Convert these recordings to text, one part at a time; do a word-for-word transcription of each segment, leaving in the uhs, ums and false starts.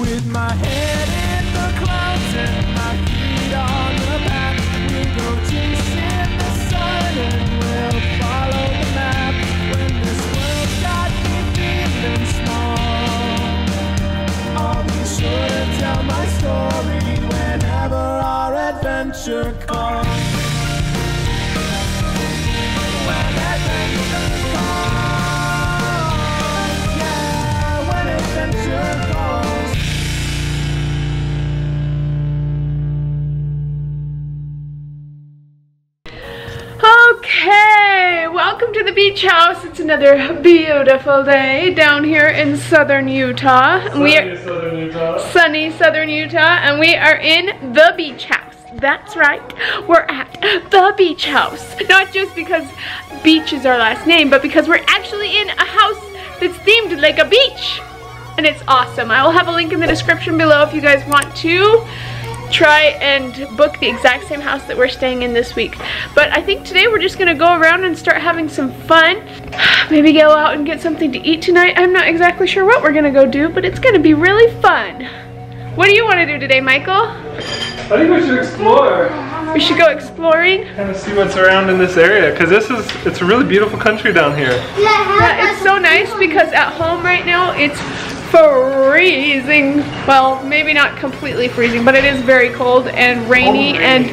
With my head in the clouds and my feet on the path, we go chasing the sun and we'll follow the map. When this world got me feeling small, I'll be sure to tell my story whenever our adventure calls. When adventure calls, yeah, when adventure calls. Okay, welcome to the beach house. It's another beautiful day down here in Southern Utah. Sunny we are, Southern Utah. Sunny Southern Utah, and we are in the beach house. That's right, we're at the beach house. Not just because beach is our last name, but because we're actually in a house that's themed like a beach. And it's awesome. I will have a link in the description below if you guys want to try and book the exact same house that we're staying in this week. But I think today we're just gonna go around and start having some fun. Maybe go out and get something to eat tonight. I'm not exactly sure what we're gonna go do, but it's gonna be really fun. What do you want to do today, Michael? I think we should explore. We should go exploring. Kind of see what's around in this area, because this is, it's a really beautiful country down here. Yeah, it's so nice because at home right now it's freezing. Well, maybe not completely freezing, but it is very cold and rainy and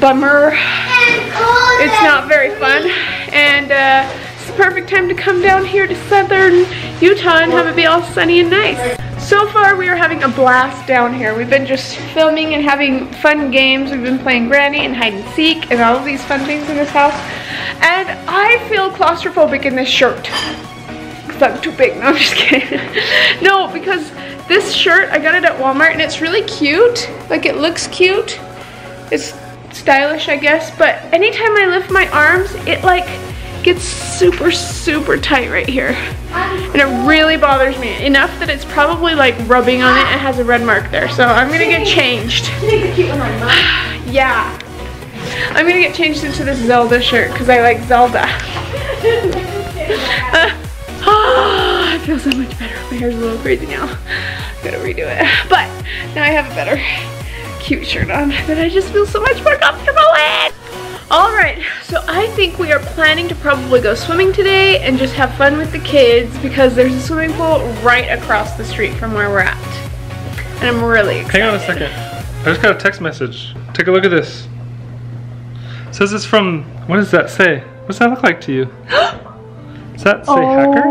bummer. It's not very fun, and uh, it's the perfect time to come down here to Southern Utah and have it be all sunny and nice. So far we are having a blast down here. We've been just filming and having fun games. We've been playing granny and hide and seek and all of these fun things in this house, and I feel claustrophobic in this shirt. I'm too big. No, I'm just kidding. No, because this shirt, I got it at Walmart and it's really cute. Like, it looks cute. It's stylish, I guess. But anytime I lift my arms, it like gets super, super tight right here. And it really bothers me. Enough that it's probably like rubbing on it and it has a red mark there. So I'm gonna get changed. Yeah. I'm gonna get changed into this Zelda shirt because I like Zelda. uh, Oh, I feel so much better. My hair's a little crazy now. I'm gonna redo it. But now I have a better cute shirt on that I just feel so much more comfortable in. Alright, so I think we are planning to probably go swimming today and just have fun with the kids because there's a swimming pool right across the street from where we're at. And I'm really excited. Hang on a second. I just got a text message. Take a look at this. It says it's from, what does that say? What's that look like to you? Does that say oh. hacker?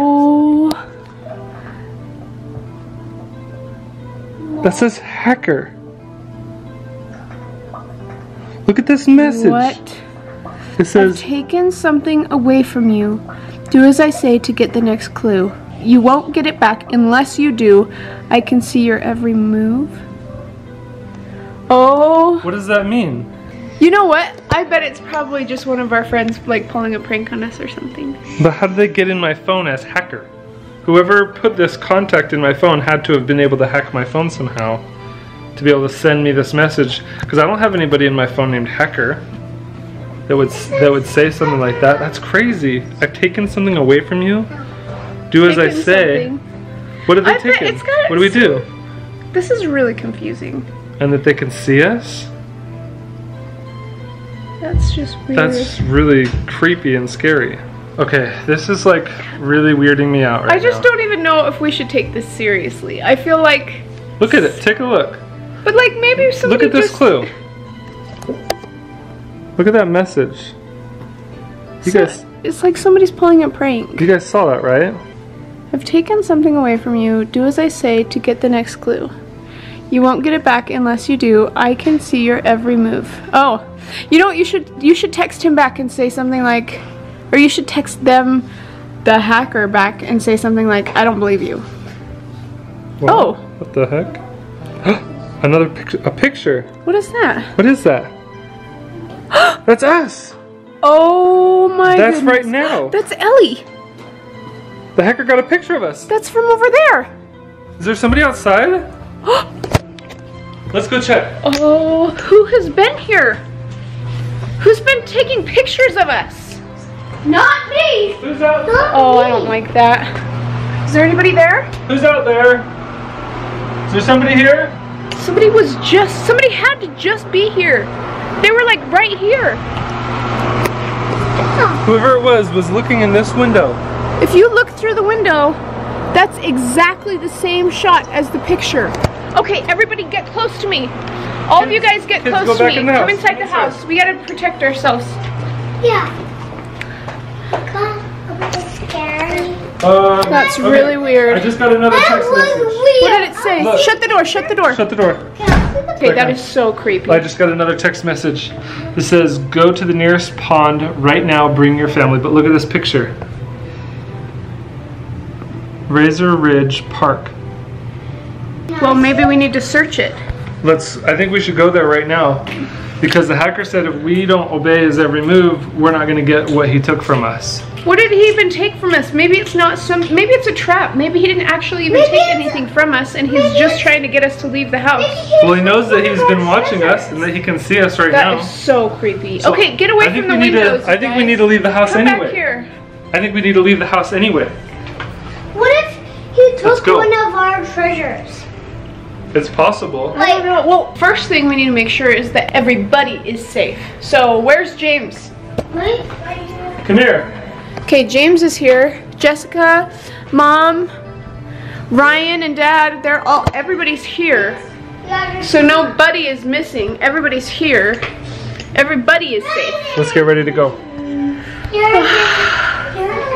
That says hacker. Look at this message. What? It says, I've taken something away from you. Do as I say to get the next clue. You won't get it back unless you do. I can see your every move. Oh. What does that mean? You know what? I bet it's probably just one of our friends like pulling a prank on us or something. But how did they get in my phone as hacker? Whoever put this contact in my phone had to have been able to hack my phone somehow to be able to send me this message, because I don't have anybody in my phone named hacker that would that would say something like that. That's crazy. I've taken something away from you. Do as I say. What have they taken? What do we do? This is really confusing. And that they can see us? That's just weird. That's really creepy and scary. Okay, this is like really weirding me out right now. I just now. don't even know if we should take this seriously. I feel like... Look at it. Take a look. But like maybe somebody Look at this just... clue. Look at that message. You so guys... It's like somebody's pulling a prank. You guys saw that, right? I've taken something away from you. Do as I say to get the next clue. You won't get it back unless you do. I can see your every move. Oh. You know what, you should you should text him back and say something like, or you should text them, the hacker, back and say something like, I don't believe you. What? Oh. What the heck? Another picture, a picture. What is that? What is that? That's us. Oh my That's goodness. Right now. That's Ellie. The hacker got a picture of us. That's from over there. Is there somebody outside? Let's go check. Oh, who has been here? Who's been taking pictures of us? Not me! Who's out there? Oh, I don't like that. Is there anybody there? Who's out there? Is there somebody here? Somebody was just, somebody had to just be here. They were like right here. Whoever it was, was looking in this window. If you look through the window, that's exactly the same shot as the picture. Okay, everybody get close to me. All kids, of you guys get close to me. In Come inside the house. We gotta protect ourselves. Yeah. Come Um, That's okay. really weird. I just got another text message. What did it say? Look. Shut the door, shut the door. Shut the door. Okay, right that now. is so creepy. I just got another text message. It says, go to the nearest pond right now, bring your family. But look at this picture. Razor Ridge Park. Well, maybe we need to search it. Let's, I think we should go there right now. Because the hacker said if we don't obey his every move, we're not gonna get what he took from us. What did he even take from us? Maybe it's not some, maybe it's a trap. Maybe he didn't actually even maybe take anything from us and he's just trying to get us to leave the house. Well, he knows that he's been watching us and that he can see us right that now. That is so creepy. So okay, get away from the windows, to, I think guys. we need to leave the house Come anyway. Back here. I think we need to leave the house anyway. What if he took one of our treasures? It's possible. I don't know. Well, first thing we need to make sure is that everybody is safe. So, where's James? What? Come here. Okay, James is here. Jessica, Mom, Ryan, and Dad, they're all, everybody's here. So, nobody is missing. Everybody's here. Everybody is safe. Let's get ready to go.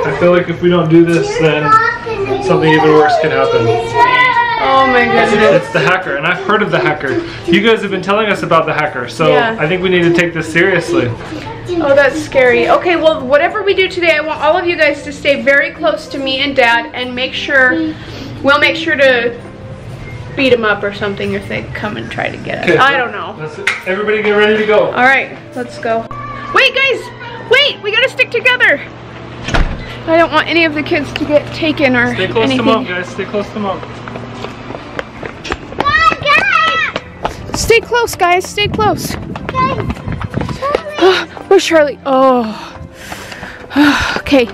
I feel like if we don't do this, then something even worse can happen. Oh my goodness. It's the hacker, and I've heard of the hacker. You guys have been telling us about the hacker, so yeah. I think we need to take this seriously. Oh, that's scary. Okay, well, whatever we do today, I want all of you guys to stay very close to me and Dad, and make sure, we'll make sure to beat them up or something if they come and try to get us. Okay, I don't know. Let's, everybody get ready to go. All right, let's go. Wait, guys, wait, we gotta stick together. I don't want any of the kids to get taken or anything. Stay close to Mom, guys, stay close to Mom. Stay close, guys. Stay close. Guys, where's Charlie? Oh. Okay,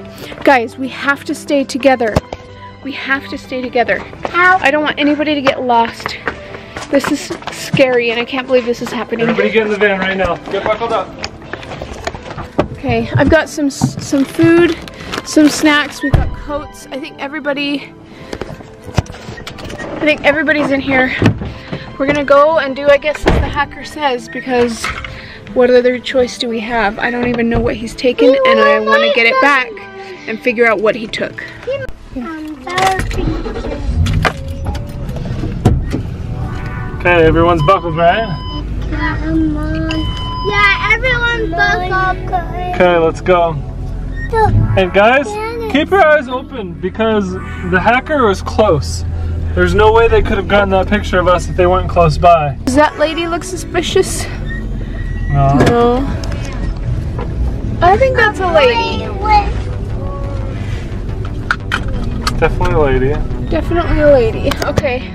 guys, we have to stay together. We have to stay together. How? I don't want anybody to get lost. This is scary, and I can't believe this is happening. Everybody get in the van right now. Get buckled up. Okay, I've got some some food, some snacks. We've got coats. I think everybody. I think everybody's in here. We're gonna go and do, I guess, as the hacker says, because what other choice do we have? I don't even know what he's taken, and I want to get it back and figure out what he took. Okay, everyone's buckled, right? Yeah, everyone's buckled. Okay, let's go. And guys, keep your eyes open, because the hacker is close. There's no way they could have gotten that picture of us if they weren't close by. Does that lady look suspicious? No. No. I think that's a lady. Definitely a lady. Definitely a lady. Okay.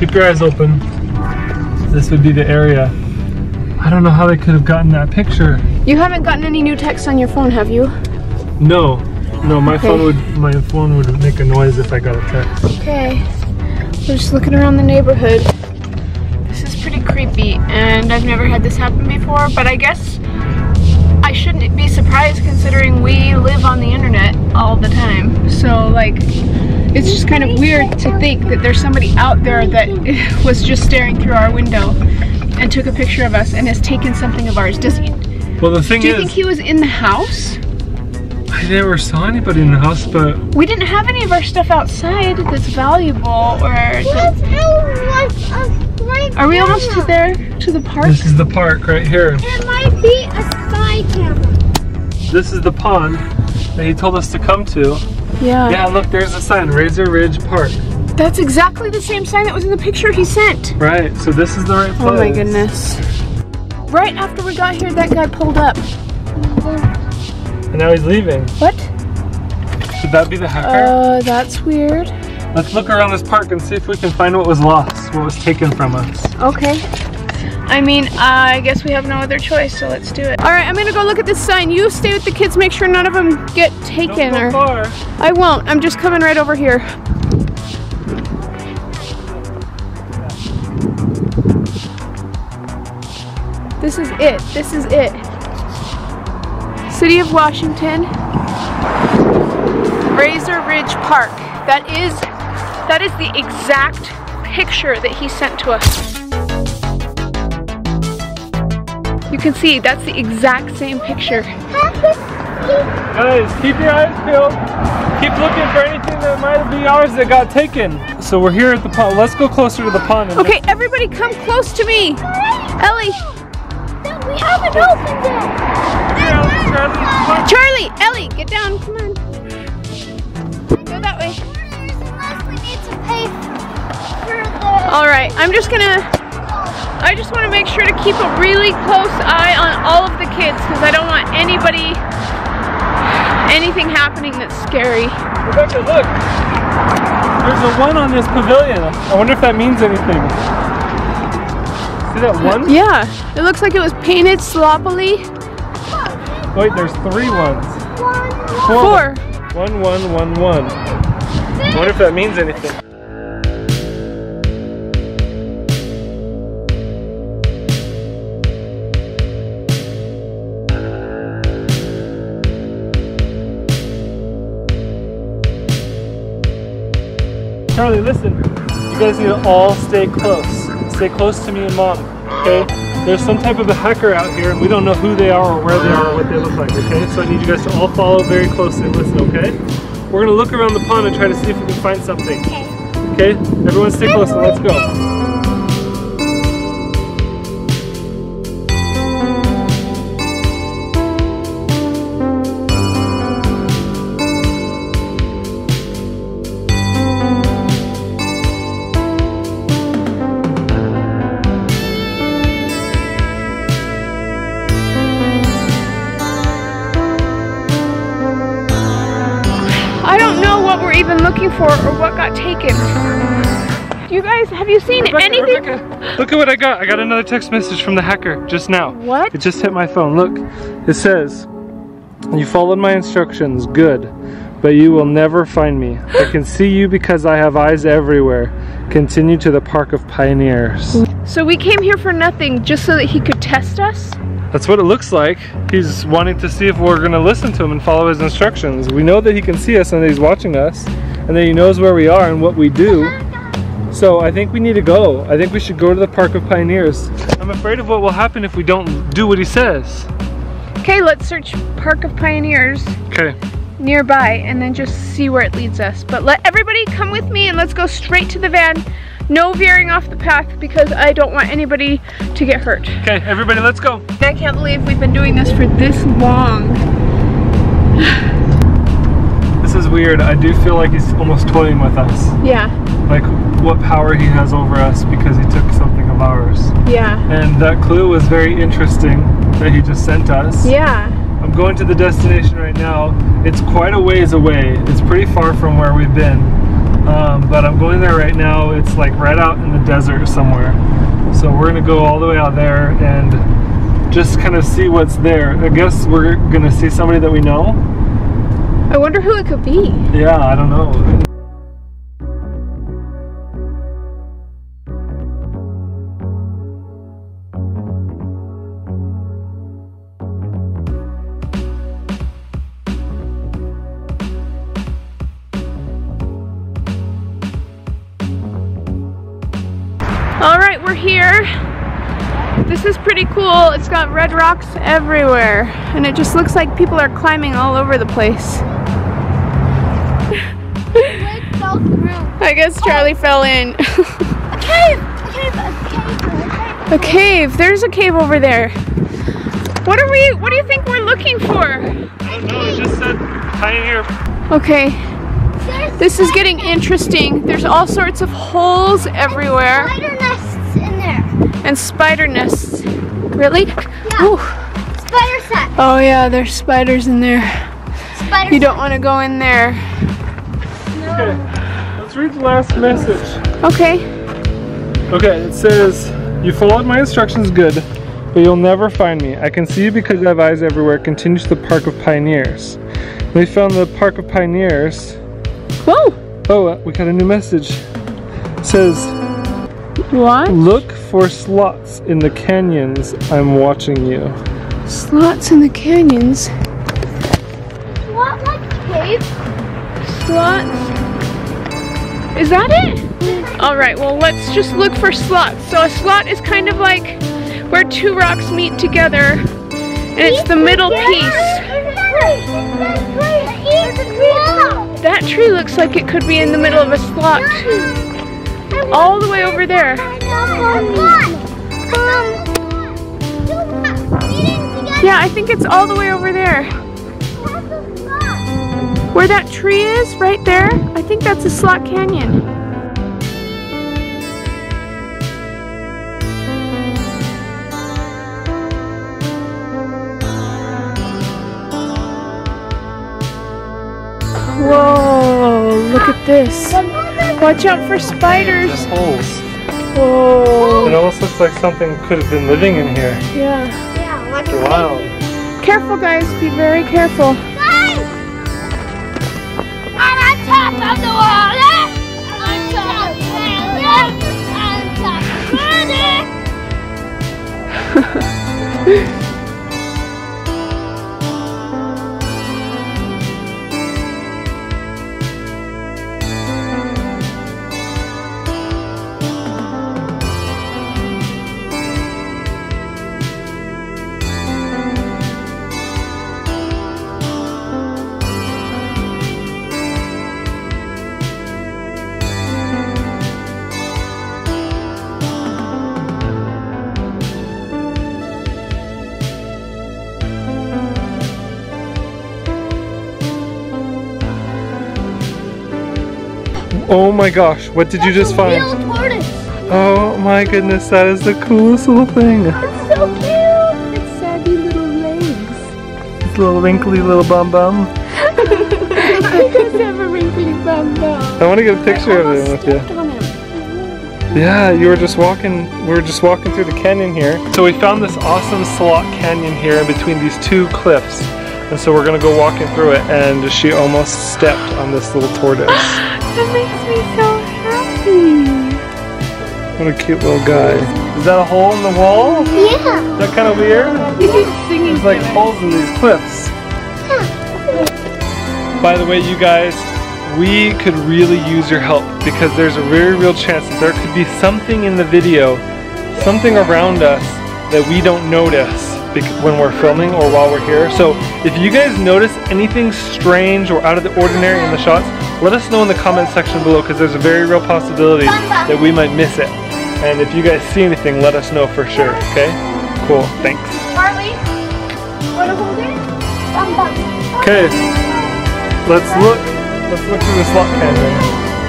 Keep your eyes open. This would be the area. I don't know how they could have gotten that picture. You haven't gotten any new texts on your phone, have you? No. No, my okay. phone would my phone would make a noise if I got a text. Okay, we're just looking around the neighborhood. This is pretty creepy, and I've never had this happen before. But I guess I shouldn't be surprised, considering we live on the internet all the time. So like, it's just kind of weird to think that there's somebody out there that was just staring through our window and took a picture of us and has taken something of ours. Does he? Well, the thing is, do you think he was in the house? I never saw anybody in the house, but we didn't have any of our stuff outside that's valuable or the... Are we almost to there, to the park? This is the park right here. It might be a spy camera. This is the pond that he told us to come to. Yeah. Yeah, look, there's a sign, Razor Ridge Park. That's exactly the same sign that was in the picture he sent. Right, so this is the right place. Oh my goodness. Right after we got here, that guy pulled up. And now he's leaving. What? Should that be the hacker? Oh, uh, that's weird. Let's look around this park and see if we can find what was lost, what was taken from us. Okay. I mean, uh, I guess we have no other choice, so let's do it. All right, I'm gonna go look at this sign. You stay with the kids, make sure none of them get taken. Don't go or far. I won't, I'm just coming right over here. This is it. This is it. City of Washington, Razor Ridge Park. That is, that is the exact picture that he sent to us. You can see that's the exact same picture. Guys, keep your eyes peeled. Keep looking for anything that might be ours that got taken. So we're here at the pond. Let's go closer to the pond. Okay, everybody come close to me. Ellie. We haven't opened it. Yeah, Charlie, Ellie, get down. Come on. Go that way. We need to pay for the... All right, I'm just gonna... I just want to make sure to keep a really close eye on all of the kids because I don't want anybody... anything happening that's scary. Rebecca, look! There's a one on this pavilion. I wonder if that means anything. See that one? Yeah. It looks like it was painted sloppily. Wait, there's three ones. Four. Four. One, one, one, one. I wonder if that means anything. Charlie, listen, you guys need to all stay close. Stay close to me and Mom, okay? There's some type of a hacker out here and we don't know who they are or where they are or what they look like, okay? So I need you guys to all follow very closely and listen, okay? We're gonna look around the pond and try to see if we can find something. Okay? Everyone stay close and let's go. For or what got taken. You guys, have you seen Rebecca, anything? Rebecca, look at what I got. I got another text message from the hacker just now. What? It just hit my phone. Look, it says, "You followed my instructions, good, but you will never find me. I can see you because I have eyes everywhere. Continue to the Park of Pioneers." So we came here for nothing just so that he could test us? That's what it looks like. He's wanting to see if we're gonna listen to him and follow his instructions. We know that he can see us and that he's watching us, and that he knows where we are and what we do. So I think we need to go. I think we should go to the Park of Pioneers. I'm afraid of what will happen if we don't do what he says. Okay, let's search Park of Pioneers okay. nearby and then just see where it leads us. But let everybody come with me and let's go straight to the van. No veering off the path because I don't want anybody to get hurt. Okay, everybody, let's go. I can't believe we've been doing this for this long. This is weird. I do feel like he's almost toying with us. Yeah. Like what power he has over us because he took something of ours. Yeah. And that clue was very interesting that he just sent us. Yeah. I'm going to the destination right now. It's quite a ways away. It's pretty far from where we've been. Um, but I'm going there right now. It's like right out in the desert somewhere. So we're going to go all the way out there and just kind of see what's there. I guess we're going to see somebody that we know. I wonder who it could be. Yeah, I don't know. All right, we're here. This is pretty cool. It's got red rocks everywhere, and it just looks like people are climbing all over the place. I guess Charlie oh. fell in. A cave! A cave! A cave! A cave! There's a cave over there. What are we, what do you think we're looking for? I don't know, it just said Pioneer. Okay. There's this is getting interesting. There's all sorts of holes everywhere. And spider nests in there. And spider nests. Really? Yeah. Ooh. Spider sacks. Oh yeah, there's spiders in there. Spider you don't want to go in there. Okay, let's read the last message. Okay. Okay, it says, "You followed my instructions good, but you'll never find me. I can see you because I have eyes everywhere. Continue to the Park of Pioneers." We found the Park of Pioneers. Whoa! Oh, we got a new message. It says, What? Look for slots in the canyons. I'm watching you. Slots in the canyons? Slot like cave? Slots? Is that it? Alright, well let's just look for slots. So a slot is kind of like where two rocks meet together and it's the middle piece. That tree looks like it could be in the middle of a slot. All the way over there. Yeah, I think it's all the way over there. Where that tree is, right there, I think that's a slot canyon. Whoa, look at this. Watch out for spiders. There's holes. Whoa. It almost looks like something could have been living in here. Yeah. Yeah, like a wow. Careful guys, be very careful. Oh my gosh, what did That's you just find? Oh my goodness, that is the coolest little thing. It's so cute! It's saggy little legs. It's a little wrinkly little bum bum. It does have a wrinkly bum bum. I want to get a picture of it with you. On him. Yeah, you were just walking, we were just walking through the canyon here. So we found this awesome slot canyon here in between these two cliffs. And so we're going to go walking through it, and she almost stepped on this little tortoise. That makes me so happy. What a cute little guy. Is that a hole in the wall? Yeah. Is that kind of weird? There's like holes in these cliffs. Yeah. By the way, you guys, we could really use your help because there's a very real chance that there could be something in the video, something around us that we don't notice when we're filming or while we're here. So if you guys notice anything strange or out of the ordinary in the shots, let us know in the comment section below because there's a very real possibility that we might miss it. And if you guys see anything, let us know for sure, okay? Cool, thanks. Okay, let's look. Let's look through this slot canyon.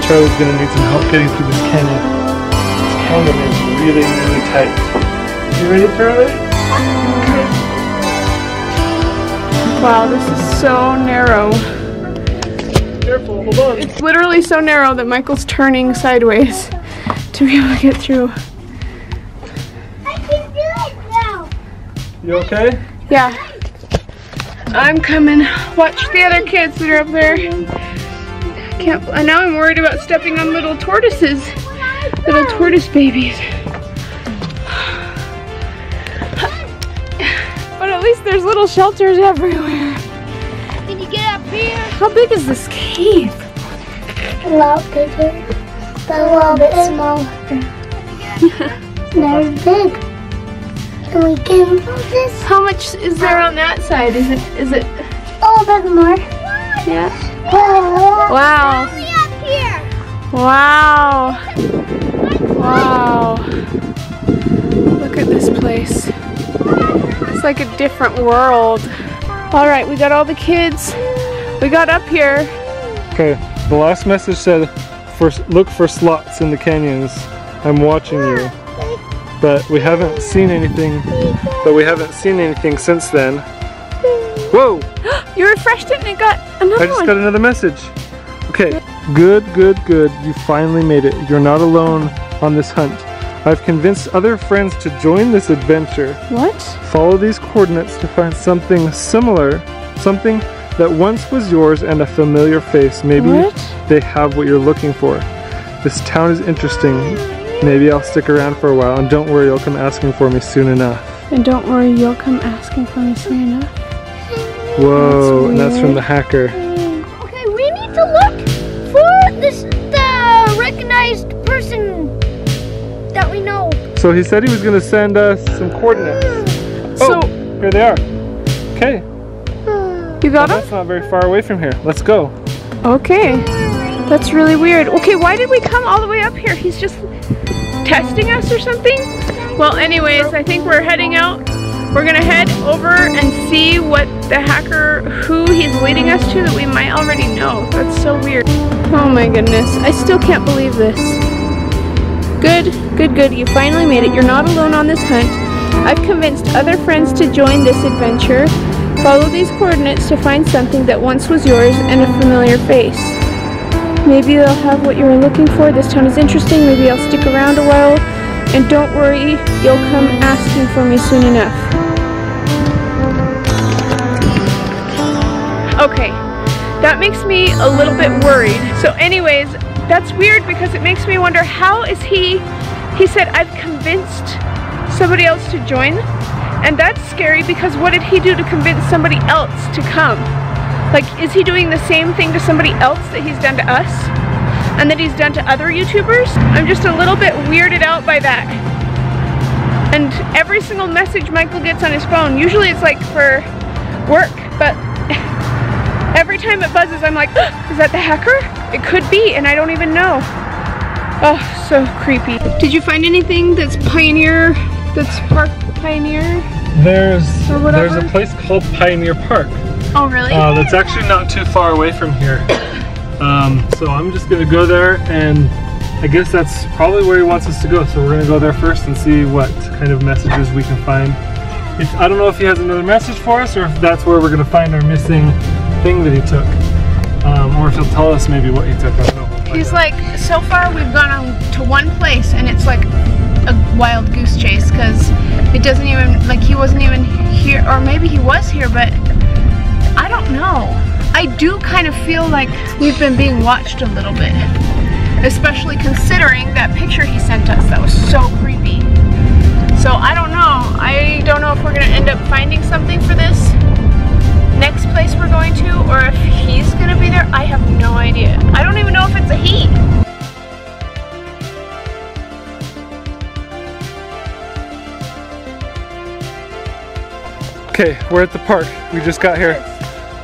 Charlie's gonna need some help getting through this canyon. This canyon is really, really tight. You ready to throw it? Okay. Wow, this is so narrow. Careful, hold on. It's literally so narrow that Michael's turning sideways to be able to get through. I can do it now. You okay? Yeah. I'm coming. Watch the other kids that are up there. I can't. And now I'm worried about stepping on little tortoises, little tortoise babies. But at least there's little shelters everywhere. Can you get up here? How big is this cave? A lot bigger, but a little bit smaller. Very big. Can we get into this? How much is there on that side? Is it? Is it? A little bit more. Yeah. Wow. Wow. Wow. Look at this place. It's like a different world. All right, we got all the kids. We got up here. Okay, the last message said, "First, look for slots in the canyons. I'm watching you." But we haven't seen anything. But we haven't seen anything since then. Whoa! You refreshed it and it got another one. I just one. got another message. Okay, good, good, good. You finally made it. You're not alone on this hunt. I've convinced other friends to join this adventure. What? Follow these coordinates to find something similar, something that once was yours and a familiar face. Maybe what? They have what you're looking for. This town is interesting. Maybe I'll stick around for a while, and don't worry, you'll come asking for me soon enough. And don't worry, you'll come asking for me soon enough. Whoa, that's and that's from the hacker. Okay, we need to look for this the recognized person that we know. So he said he was going to send us some coordinates. So, oh, here they are. Okay. You got well, them? That's not very far away from here. Let's go. Okay. That's really weird. Okay, why did we come all the way up here? He's just testing us or something? Well, anyways, I think we're heading out. We're gonna head over and see what the hacker, who he's leading us to that we might already know. That's so weird. Oh my goodness. I still can't believe this. Good, good, good. You finally made it. You're not alone on this hunt. I've convinced other friends to join this adventure. Follow these coordinates to find something that once was yours and a familiar face. Maybe they'll have what you were looking for. This town is interesting. Maybe I'll stick around a while. And don't worry, you'll come asking for me soon enough. Okay, that makes me a little bit worried. So anyways, that's weird because it makes me wonder, how is he, he said I've convinced somebody else to join? And that's scary because what did he do to convince somebody else to come? Like, is he doing the same thing to somebody else that he's done to us? And that he's done to other YouTubers? I'm just a little bit weirded out by that. And every single message Michael gets on his phone, usually it's like for work, but every time it buzzes, I'm like, is that the hacker? It could be, and I don't even know. Oh, so creepy. Did you find anything that's Pioneer, that's Park Pioneer? There's, there's a place called Pioneer Park. Oh really? Uh, that's actually not too far away from here. Um, so I'm just gonna go there, and I guess that's probably where he wants us to go. So we're gonna go there first and see what kind of messages we can find. If, I don't know if he has another message for us, or if that's where we're gonna find our missing thing that he took, um, or if he'll tell us maybe what he took. I don't know. He's like, so far we've gone on to one place, and it's like a wild goose chase because it doesn't even like he wasn't even here, or maybe he was here, but. I don't know. I do kind of feel like we've been being watched a little bit. Especially considering that picture he sent us that was so creepy. So I don't know. I don't know if we're going to end up finding something for this next place we're going to, or if he's going to be there. I have no idea. I don't even know if it's a he. Okay, we're at the park. We just got here.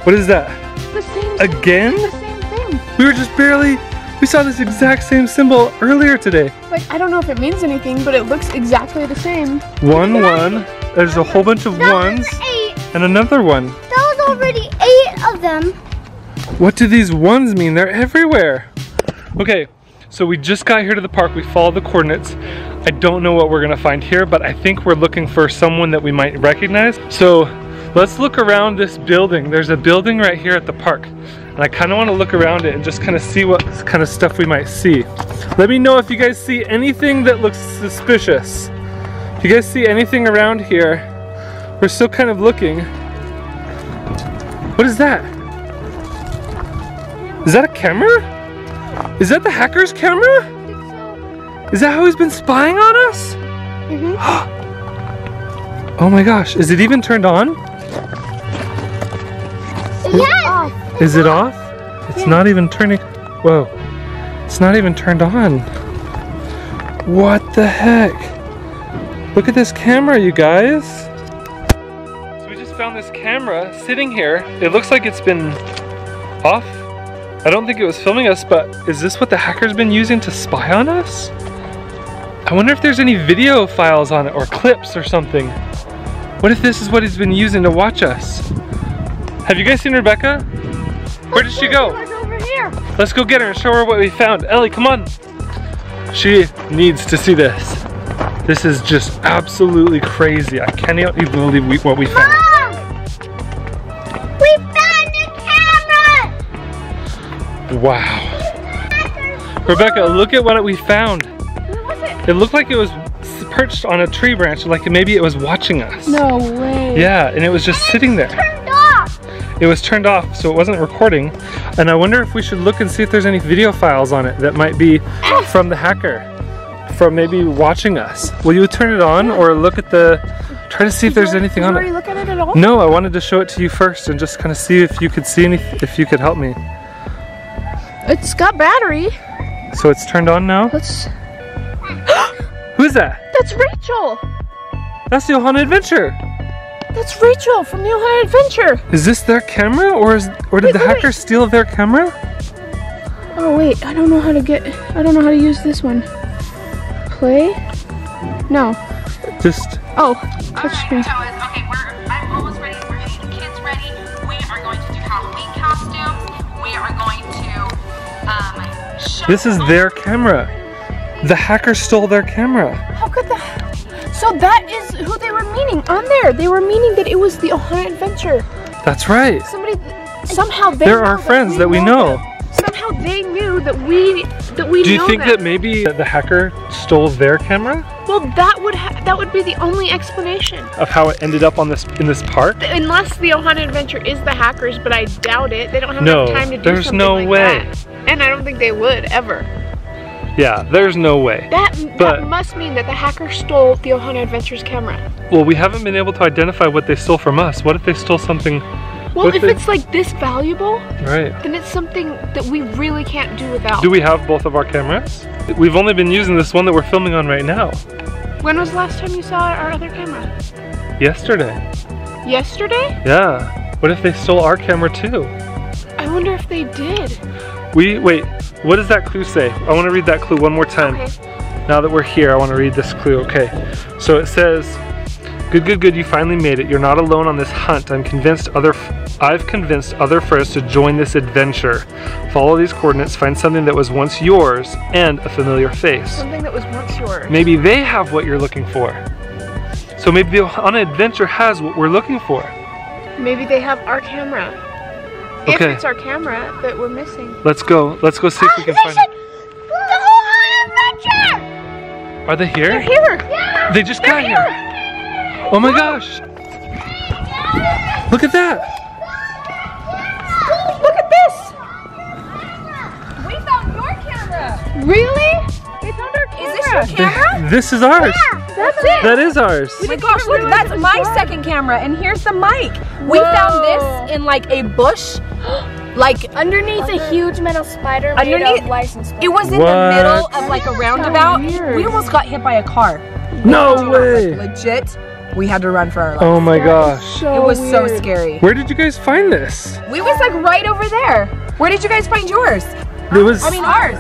What is that? The same symbol. Again? The same thing. We were just barely, we saw this exact same symbol earlier today. Like, I don't know if it means anything, but it looks exactly the same. One, one. There's a whole bunch of ones. Eight. And another one. That was already eight of them. What do these ones mean? They're everywhere. Okay, so we just got here to the park. We followed the coordinates. I don't know what we're gonna find here, but I think we're looking for someone that we might recognize. So let's look around this building. There's a building right here at the park. And I kinda wanna look around it and just kinda see what kind of stuff we might see. Let me know if you guys see anything that looks suspicious. If you guys see anything around here, we're still kind of looking. What is that? Is that a camera? Is that the hacker's camera? Is that how he's been spying on us? Mm-hmm. Oh my gosh, is it even turned on? Yes! Is it off? It's yeah. Not even turning. Whoa. It's not even turned on. What the heck? Look at this camera, you guys. So we just found this camera sitting here. It looks like it's been off. I don't think it was filming us, but is this what the hacker's been using to spy on us? I wonder if there's any video files on it, or clips or something. What if this is what he's been using to watch us? Have you guys seen Rebecca? Where did she go? Over here. Let's go get her and show her what we found. Ellie, come on. She needs to see this. This is just absolutely crazy. I can't even believe what we found. Mom! We found a camera! Wow. Rebecca, look at what we found. Where was it? It looked like it was perched on a tree branch, like maybe it was watching us. No way. Yeah, and it was just and sitting there. Turned off. It was turned off, so it wasn't recording. And I wonder if we should look and see if there's any video files on it that might be from the hacker. from maybe watching us. Will you turn it on or look at the, try to see if there's anything on it? Did you already look at it at all? No, I wanted to show it to you first and just kind of see if you could see anything, if you could help me. It's got battery. So it's turned on now? Let's... Who's that? That's Rachel. That's the Ohana Adventure. That's Rachel from the Ohana Adventure. Is this their camera, or is or did wait, the wait, hacker wait. steal their camera? Oh wait, I don't know how to get. I don't know how to use this one. Play? No. Just. Oh. Touch screen. Right, okay, we're. I'm almost ready. We're getting the kids ready. We are going to do Halloween costumes. We are going to. Um, show this is their camera. The hacker stole their camera. How could the? So that is who they were meaning on there. They were meaning that it was the Ohana Adventure. That's right. Somebody, somehow they They're our friends that we know. Somehow they knew that we that we. Do you think that maybe the hacker stole their camera? Well, that would ha that would be the only explanation of how it ended up on this in this park. Unless the Ohana Adventure is the hackers, but I doubt it. They don't have enough time to do something like that. There's no way. And I don't think they would ever. Yeah, there's no way. That, but, that must mean that the hacker stole the Ohana Adventure's camera. Well, we haven't been able to identify what they stole from us. What if they stole something? Well, if they... it's like this valuable, right, then it's something that we really can't do without. Do we have both of our cameras? We've only been using this one that we're filming on right now. When was the last time you saw our other camera? Yesterday. Yesterday? Yeah. What if they stole our camera too? I wonder if they did. We, wait, what does that clue say? I want to read that clue one more time. Okay. Now that we're here, I want to read this clue. Okay, so it says, good, good, good, you finally made it. You're not alone on this hunt. I'm convinced other, f I've convinced other furs to join this adventure. Follow these coordinates, find something that was once yours and a familiar face. Something that was once yours. Maybe they have what you're looking for. So maybe the Ohana Adventure has what we're looking for. Maybe they have our camera. Okay. If it's our camera that we're missing. Let's go. Let's go see oh, if we can find it. The Ohana Adventure! Are they here? They're here. Yeah. They just They're got here. here. Oh my oh. gosh. Look at that. Oh, look at this. We found your camera. Really? They found our camera. Is this your camera? They, this is ours. Yeah. That's it. That is ours. Oh my gosh, look, that's my second camera, and here's the mic. We Whoa. found this in like a bush, like underneath Under, a huge metal spider made underneath, of license plates. It was in what? the middle of like a roundabout. So we almost got hit by a car. No wow. way. Like, legit, we had to run for our lives. Oh my gosh. So it was weird. so scary. Where did you guys find this? We was like right over there. Where did you guys find yours? It was. I mean ours.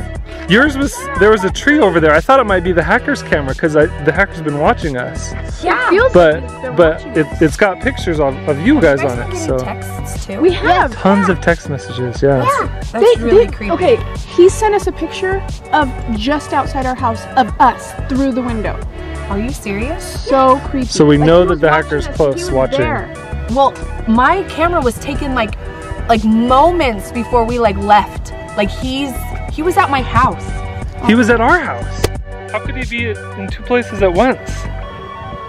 Yours was, there was a tree over there. I thought it might be the hacker's camera because the hacker's been watching us. Yeah, but but it, it's got pictures of, of you guys on it. So texts too. We have tons yeah. of text messages. Yeah, yeah. that's they, really they, creepy. Okay, he sent us a picture of just outside our house of us through the window. Are you serious? So creepy. So we like know that the hacker's us. close watching. There. Well, my camera was taken like like moments before we like left. Like he's. He was at my house. He was at our house. How could he be in two places at once?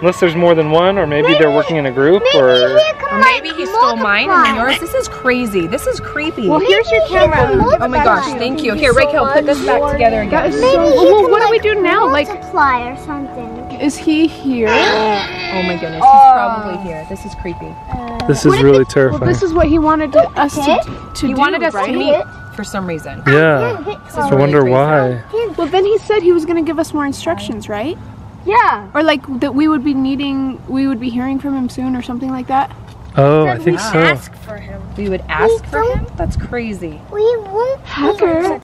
Unless there's more than one, or maybe, maybe they're working in a group, maybe or, or maybe he stole mine and yours. This is crazy. This is creepy. Well, maybe here's your camera. Oh my gosh, thank you. Here, Rachel, put this back together again. That is so. Well, what do we do now? Like multiply or something. Is he here? Oh my goodness, he's probably here. This is creepy. This is really terrifying. Well, this is what he wanted us to do. He wanted us to meet. For some reason. Yeah. So I wonder why. Well, then he said he was going to give us more instructions, right? Yeah. Or like that we would be needing, we would be hearing from him soon or something like that. Oh, I think so. We would ask for him. We would ask for him? That's crazy. We won't. Hacker.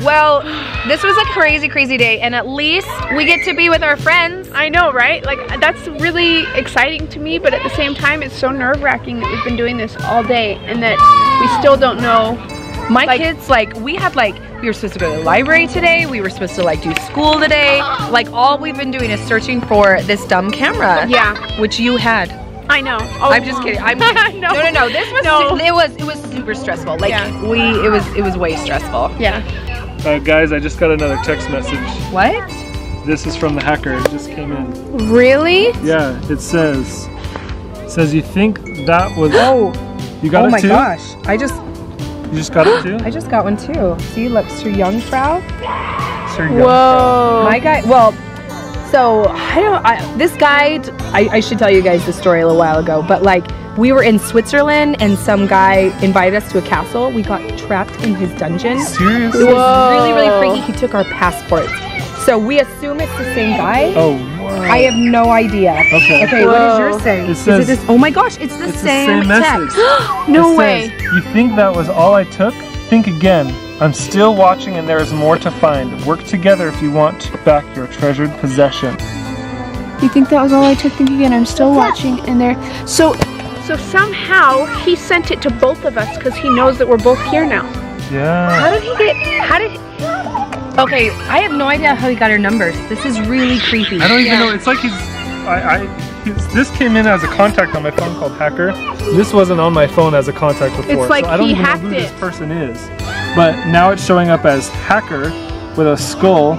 Well, this was a crazy, crazy day, and at least we get to be with our friends. I know, right? Like, that's really exciting to me, but at the same time, it's so nerve-wracking that we've been doing this all day, and that we still don't know. My like, kids, like, we had, like, we were supposed to go to the library today, we were supposed to, like, do school today. Like, all we've been doing is searching for this dumb camera. Yeah. Which you had. I know. Oh, I'm just kidding. I'm no. no, no, no. This was, no. it was, it was super stressful. Like, yeah. we, it was, it was way stressful. Yeah. Uh, guys, I just got another text message. What? This is from the hacker. It just came in. Really? Yeah. It says, it says you think that was. Oh. You got oh it too? Oh my gosh! I just. You just got it too? I just got one too. See, look, Sir Youngfrau. Sir Youngfrau. Whoa. My guy, well, so I don't, I, this guide, I, I should tell you guys the story a little while ago, but like we were in Switzerland and some guy invited us to a castle. We got trapped in his dungeon. Seriously? It was Whoa. really, really freaky. He took our passports. So we assume it's the same guy. Oh, wow. I have no idea. Okay. Okay, Whoa. What is yours saying? It says, is it this? Oh my gosh, it's the it's same, same text. No it way. Says, you think that was all I took? Think again. I'm still watching and there is more to find. Work together if you want to back your treasured possession. You think that was all I took? Think again. I'm still watching and there. So, so somehow he sent it to both of us because he knows that we're both here now. Yeah. How did he get, how did he... Okay, I have no idea how he got our numbers. This is really creepy. I don't even yeah. know. It's like he's... I, I, he's, this came in as a contact on my phone called Hacker. This wasn't on my phone as a contact before. It's like so I don't he even hacked know who it. This person is. But now it's showing up as Hacker with a skull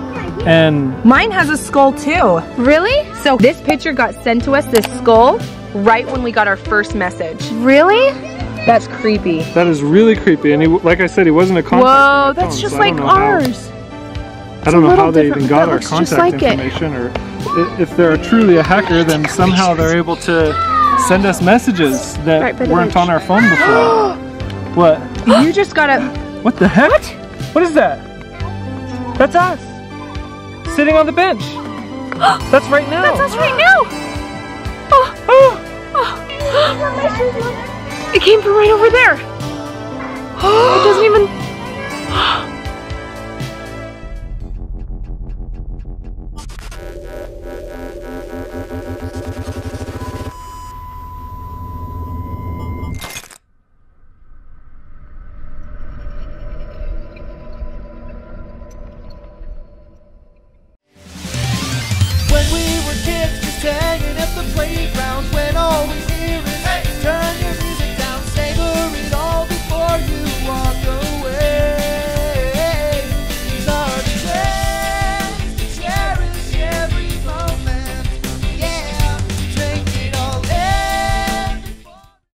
and... Mine has a skull too. Really? So this picture got sent to us, this skull, right when we got our first message. Really? That's creepy. That is really creepy. And he, like I said, he wasn't a contact. Whoa, that's phone, just so like ours. How. I don't know how they even got our contact information, or if they're truly a hacker, then somehow they're able to send us messages that weren't on our phone before. What? You just got a... What the heck? What? What is that? That's us. Sitting on the bench. That's right now. That's us right now. Oh. Oh. Oh. It came from right over there. It doesn't even...